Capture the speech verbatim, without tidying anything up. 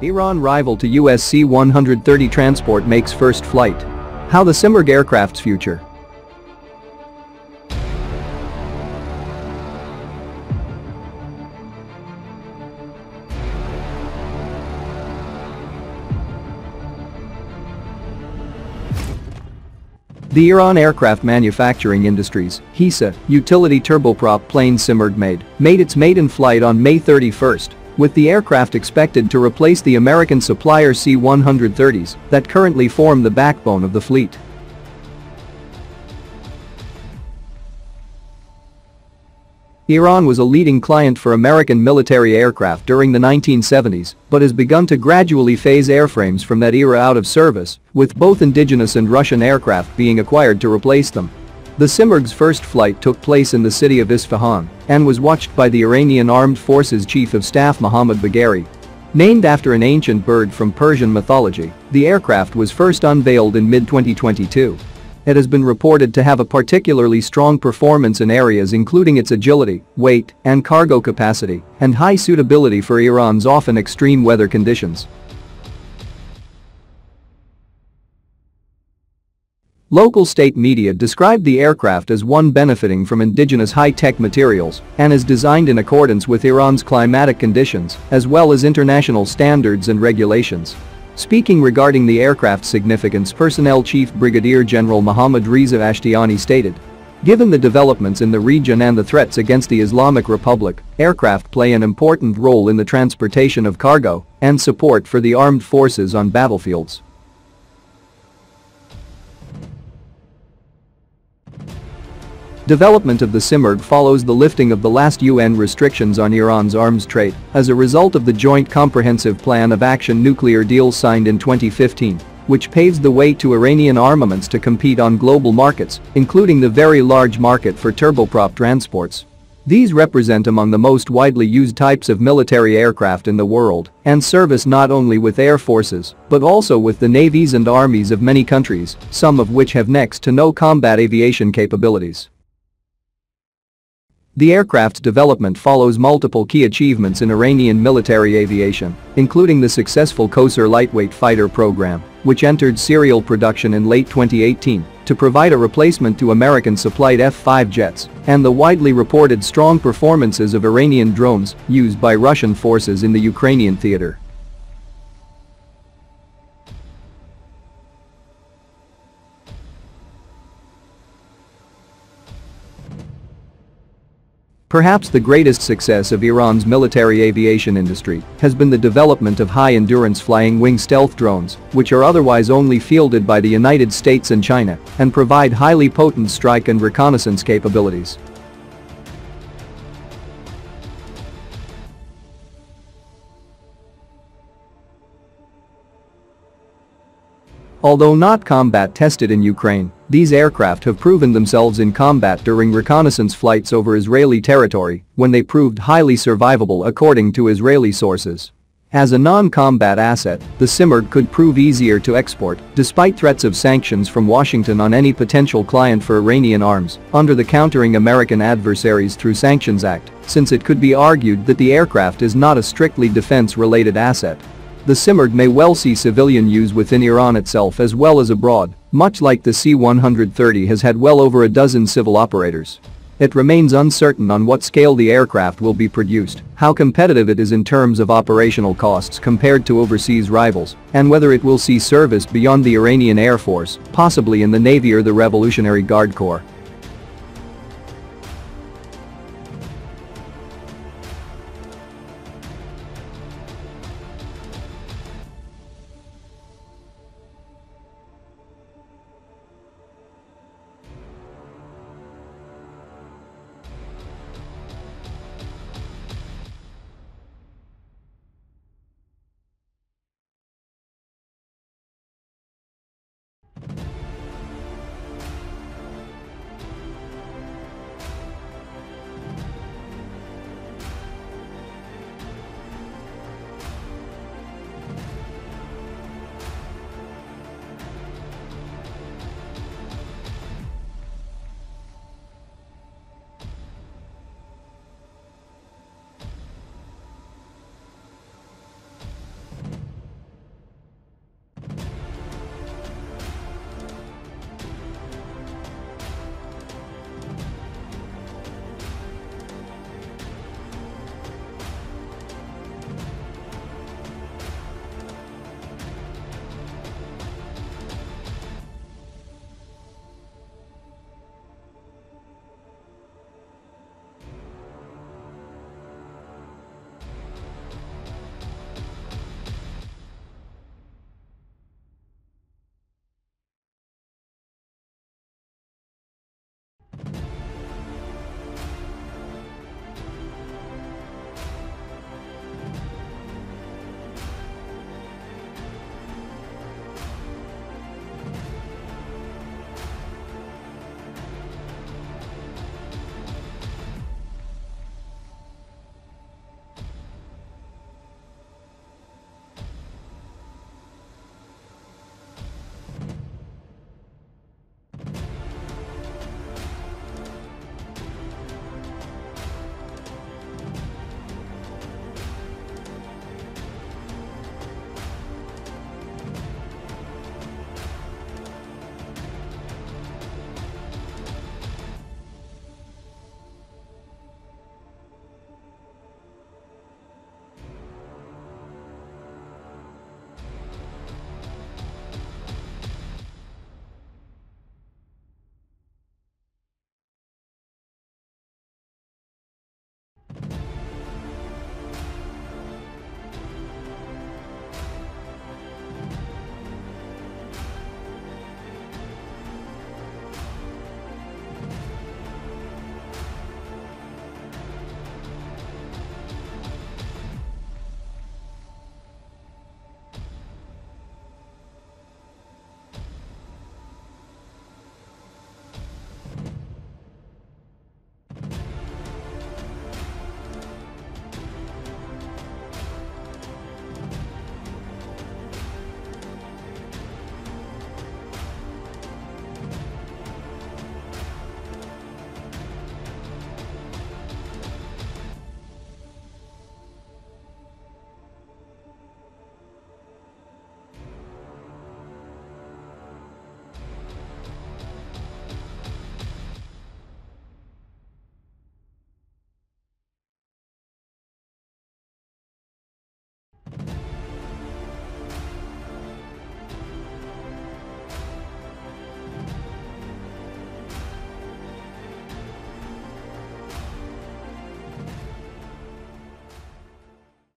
Iran rival to U S C one thirty transport makes first flight. How the Simorgh aircraft's future. The Iran Aircraft Manufacturing Industries (HESA) utility turboprop plane Simorgh made, made its maiden flight on May thirty-first, with the aircraft expected to replace the American supplier C one thirties that currently form the backbone of the fleet. Iran was a leading client for American military aircraft during the nineteen seventies, but has begun to gradually phase airframes from that era out of service, with both indigenous and Russian aircraft being acquired to replace them. The Simorgh's first flight took place in the city of Isfahan and was watched by the Iranian Armed Forces Chief of Staff Mohammad Bagheri. Named after an ancient bird from Persian mythology, the aircraft was first unveiled in mid twenty twenty-two. It has been reported to have a particularly strong performance in areas including its agility, weight, and cargo capacity, and high suitability for Iran's often extreme weather conditions. Local state media described the aircraft as one benefiting from indigenous high-tech materials and is designed in accordance with Iran's climatic conditions as well as international standards and regulations. Speaking regarding the aircraft's significance, Personnel Chief Brigadier General Mohammad Reza Ashtiani stated, "Given the developments in the region and the threats against the Islamic Republic, aircraft play an important role in the transportation of cargo and support for the armed forces on battlefields." Development of the Simorgh follows the lifting of the last U N restrictions on Iran's arms trade as a result of the Joint Comprehensive Plan of Action nuclear deal signed in twenty fifteen, which paves the way to Iranian armaments to compete on global markets, including the very large market for turboprop transports. These represent among the most widely used types of military aircraft in the world and service not only with air forces but also with the navies and armies of many countries, some of which have next to no combat aviation capabilities. The aircraft's development follows multiple key achievements in Iranian military aviation, including the successful Kosar lightweight fighter program, which entered serial production in late twenty eighteen to provide a replacement to American-supplied F five jets, and the widely reported strong performances of Iranian drones used by Russian forces in the Ukrainian theater. Perhaps the greatest success of Iran's military aviation industry has been the development of high-endurance flying-wing stealth drones, which are otherwise only fielded by the United States and China and provide highly potent strike and reconnaissance capabilities. Although not combat-tested in Ukraine, these aircraft have proven themselves in combat during reconnaissance flights over Israeli territory, when they proved highly survivable according to Israeli sources. As a non-combat asset, the Simorgh could prove easier to export, despite threats of sanctions from Washington on any potential client for Iranian arms under the Countering American Adversaries Through Sanctions Act, since it could be argued that the aircraft is not a strictly defense-related asset. The Simorgh may well see civilian use within Iran itself as well as abroad, much like the C one thirty has had well over a dozen civil operators. It remains uncertain on what scale the aircraft will be produced, how competitive it is in terms of operational costs compared to overseas rivals, and whether it will see service beyond the Iranian Air Force, possibly in the Navy or the Revolutionary Guard Corps.